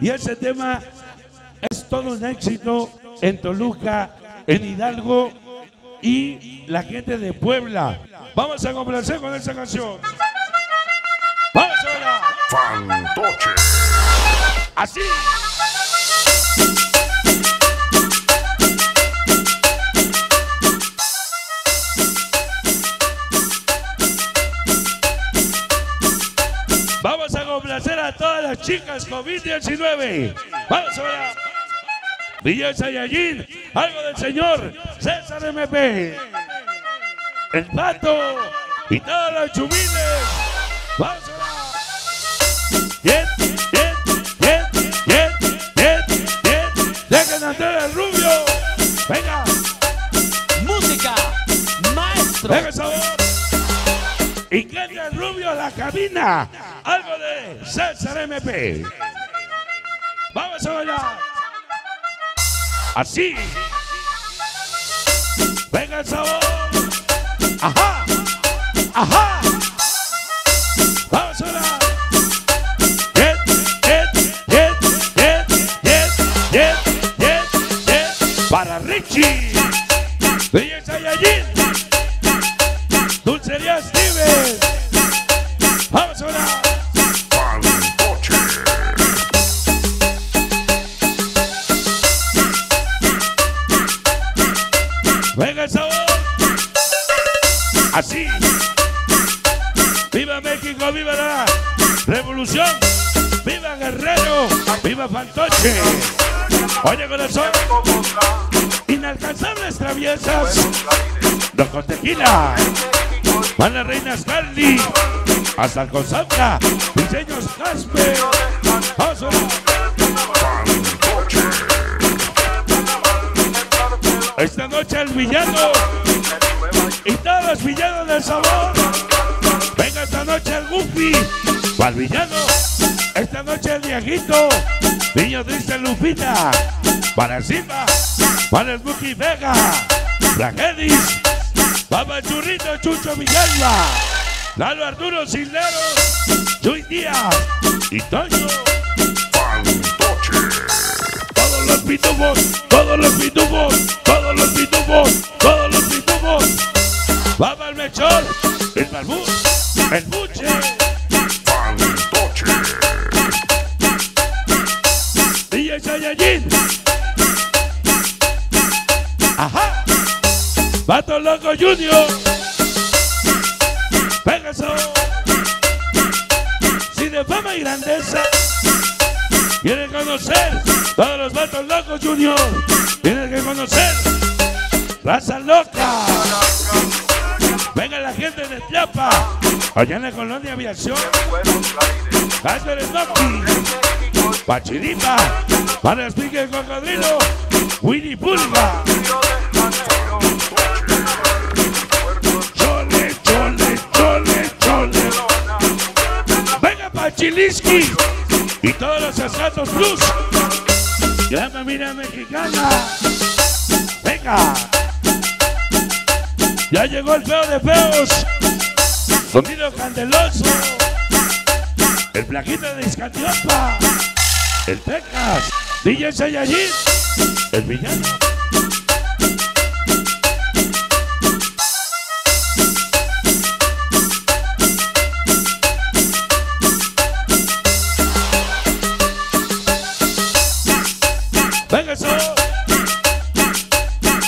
Y ese tema es todo un éxito en Toluca, en Hidalgo y la gente de Puebla. Vamos a complacer con esa canción. ¡Vamos a la Fantoche! ¡Así! Vamos a complacer a todas las chicas COVID-19. Vamos a ver Villa Sayajin, algo del señor César MP, el Pato y todos los chumiles. Vamos a ver. Dejen entrar al rubio. Venga. Música, maestro. Dejen sabor. Y que entre el rubio a la cabina. Algo de César MP. Vamos a bailar. Así. Venga el sabor. Ajá. Ajá. Vamos a bailar. Para Richie Belleza y allí Dulcerías. Vamos a hablar. Venga el sabor. Así. Viva México, viva la revolución. Viva Guerrero, viva Fantoche. Oye corazón. Inalcanzables traviesas. Los con tequila. Van las reinas Carly. Hasta el Consabra, diseños Caspe, paso. Esta noche el villano y todos los villanos del sabor. Venga esta noche el Buffy, para el villano. Esta noche el Dieguito, niño triste Lupita, para Simba, para el Buffy Vega, Raquelis, para el Churrito, Chucho, Villalba. Nalo, Arturo, Cisneros, Chuy Díaz y Toño. Fantoche. Todos los pitufos, todos los pitufos, todos los pitufos, todos los pitufos. Va para el mechón, el barbús, el buche. Fantoche. DJ Sayajin. Ajá. Vatos Locos Junior. Pégaso, si de fama y grandeza quieren conocer todos los Vatos Locos Junior, tienen que conocer Raza Loca. Venga la gente de Chiapas, allá en la Colonia Aviación, Cácer Esnovky, Pachiripa, para el pique del cocodrilo, Winnie Pulga. Pachirisky y todos los Escatos Plus. Gran familia mexicana. Venga. Ya llegó el feo de feos. Sonido Candeloso. El plaquito de Iscantiopa. El Texas. DJ Sayajin. El Villano.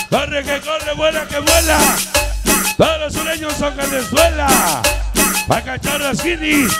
Corre que corre, vuela que vuela. Todos los sureños son Venezuela. Pa' cachar las guinis.